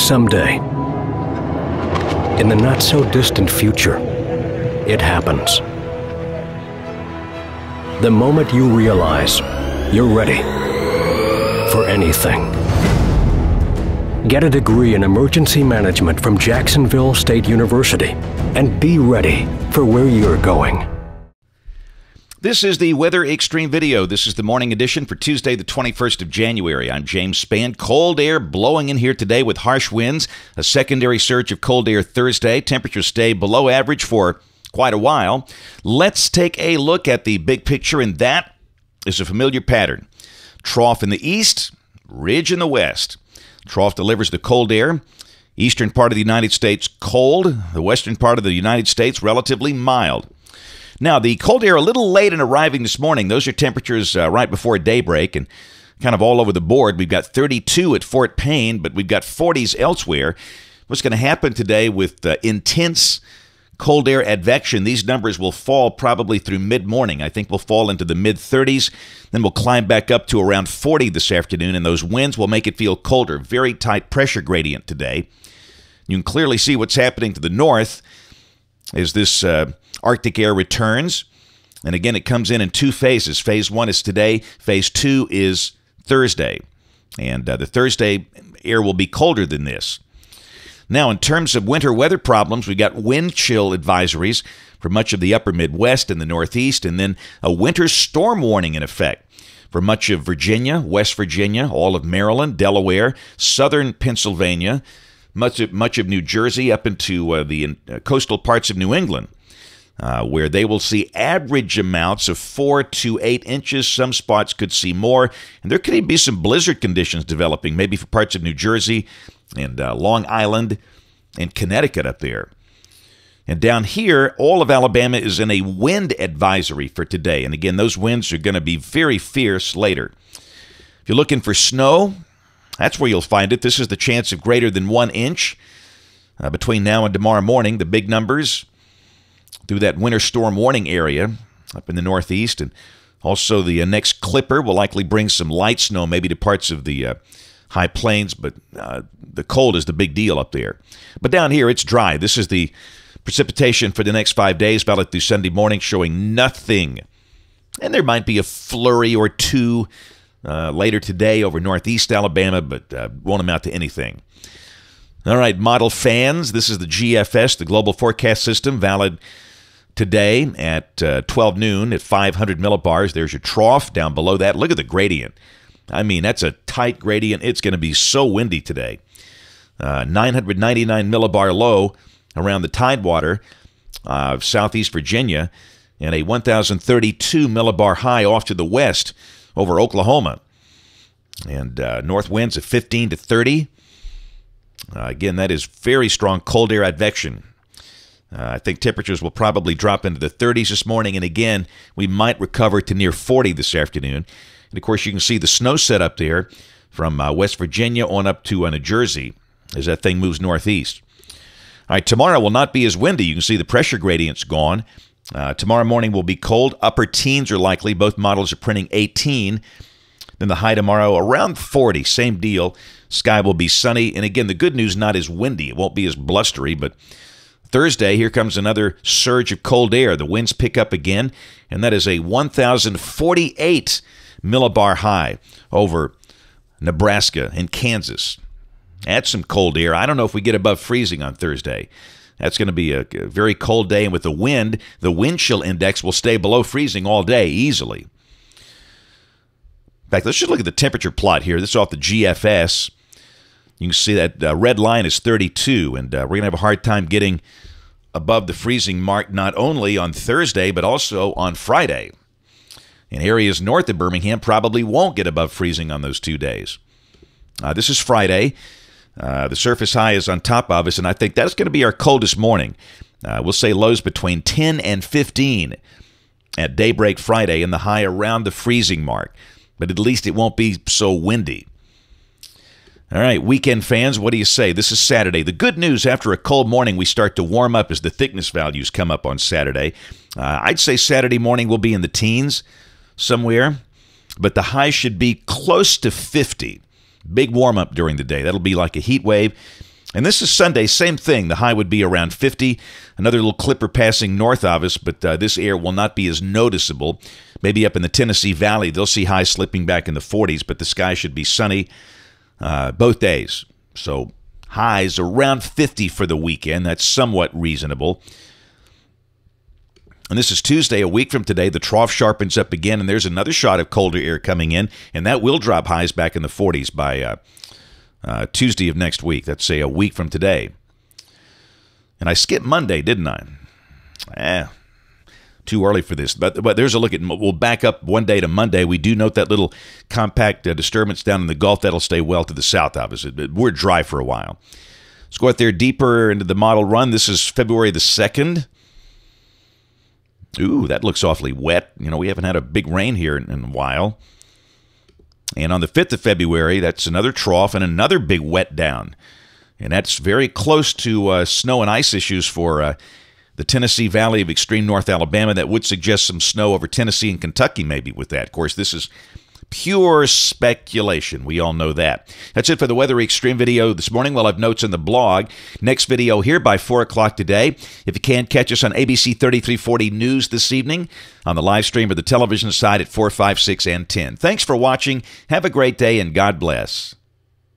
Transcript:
Someday, in the not-so-distant future, it happens. The moment you realize you're ready for anything. Get a degree in emergency management from Jacksonville State University and be ready for where you're going. This is the Weather Extreme video. This is the morning edition for Tuesday, the 21st of January. I'm James Spann. Cold air blowing in here today with harsh winds. A secondary surge of cold air Thursday. Temperatures stay below average for quite a while. Let's take a look at the big picture, and that is a familiar pattern. Trough in the east, ridge in the west. Trough delivers the cold air. Eastern part of the United States cold. The western part of the United States relatively mild. Now, the cold air a little late in arriving this morning. Those are temperatures right before daybreak and kind of all over the board. We've got 32 at Fort Payne, but we've got 40s elsewhere. What's going to happen today with intense cold air advection, these numbers will fall probably through mid-morning. I think we'll fall into the mid-30s. Then we'll climb back up to around 40 this afternoon, and those winds will make it feel colder. Very tight pressure gradient today. You can clearly see what's happening to the north as this Arctic air returns. And again, it comes in two phases. Phase one is today. Phase two is Thursday. And the Thursday air will be colder than this. Now, in terms of winter weather problems, we've got wind chill advisories for much of the upper Midwest and the Northeast, and then a winter storm warning in effect for much of Virginia, West Virginia, all of Maryland, Delaware, southern Pennsylvania, much of New Jersey, up into the coastal parts of New England, where they will see average amounts of 4 to 8 inches. Some spots could see more. And there could even be some blizzard conditions developing, maybe for parts of New Jersey and Long Island and Connecticut up there. And down here, all of Alabama is in a wind advisory for today. And again, those winds are going to be very fierce later. If you're looking for snow, that's where you'll find it. This is the chance of greater than 1 inch between now and tomorrow morning. The big numbers through that winter storm warning area up in the Northeast. And also the next Clipper will likely bring some light snow, maybe to parts of the high plains, but the cold is the big deal up there. But down here, it's dry. This is the precipitation for the next 5 days, valid through Sunday morning, showing nothing. And there might be a flurry or two later today over northeast Alabama, but won't amount to anything. All right, model fans. This is the GFS, the Global Forecast System, valid today at 12 noon at 500 millibars. There's your trough down below that. Look at the gradient. I mean, that's a tight gradient. It's going to be so windy today. 999 millibar low around the tidewater of southeast Virginia, and a 1,032 millibar high off to the west over Oklahoma. And north winds of 15 to 30. Again, that is very strong cold air advection. I think temperatures will probably drop into the 30s this morning, and again, we might recover to near 40 this afternoon. And, of course, you can see the snow set up there from West Virginia on up to New Jersey as that thing moves northeast. All right, tomorrow will not be as windy. You can see the pressure gradient's gone. Tomorrow morning will be cold. Upper teens are likely. Both models are printing 18. Then the high tomorrow around 40, same deal. Sky will be sunny. And, again, the good news, not as windy. It won't be as blustery, but Thursday, here comes another surge of cold air. The winds pick up again, and that is a 1,048 millibar high over Nebraska and Kansas. That's some cold air. I don't know if we get above freezing on Thursday. That's going to be a very cold day, and with the wind chill index will stay below freezing all day easily. In fact, let's just look at the temperature plot here. This is off the GFS. You can see that red line is 32, and we're going to have a hard time getting above the freezing mark not only on Thursday but also on Friday. And areas north of Birmingham probably won't get above freezing on those 2 days. This is Friday. The surface high is on top of us, and I think that's going to be our coldest morning. We'll say lows between 10 and 15 at daybreak Friday, and the high around the freezing mark. But at least it won't be so windy. All right, weekend fans, what do you say? This is Saturday. The good news, after a cold morning, we start to warm up as the thickness values come up on Saturday. I'd say Saturday morning will be in the teens somewhere, but the high should be close to 50. Big warm-up during the day. That'll be like a heat wave. And this is Sunday, same thing. The high would be around 50. Another little clipper passing north of us, but this air will not be as noticeable. Maybe up in the Tennessee Valley, they'll see highs slipping back in the 40s, but the sky should be sunny. Both days. So highs around 50 for the weekend. That's somewhat reasonable. And this is Tuesday, a week from today. The trough sharpens up again, and there's another shot of colder air coming in, and that will drop highs back in the 40s by Tuesday of next week. That's, say, a week from today. And I skipped Monday, didn't I? Too early for this, but there's a look at. We'll back up one day to Monday. We do note that little compact disturbance down in the Gulf. That'll stay well to the south of us. We're dry for a while. Let's go out there deeper into the model run. This is February the 2nd. Ooh, that looks awfully wet. You know, we haven't had a big rain here in a while. And on the 5th of February, that's another trough and another big wet down. And that's very close to snow and ice issues for the Tennessee Valley of extreme North Alabama. That would suggest some snow over Tennessee and Kentucky maybe with that. Of course, this is pure speculation. We all know that. That's it for the Weather Extreme video this morning. We'll have notes in the blog. Next video here by 4 o'clock today. If you can, catch us on ABC 33/40 News this evening, on the live stream or the television side at 4, 5, 6, and 10. Thanks for watching. Have a great day, and God bless.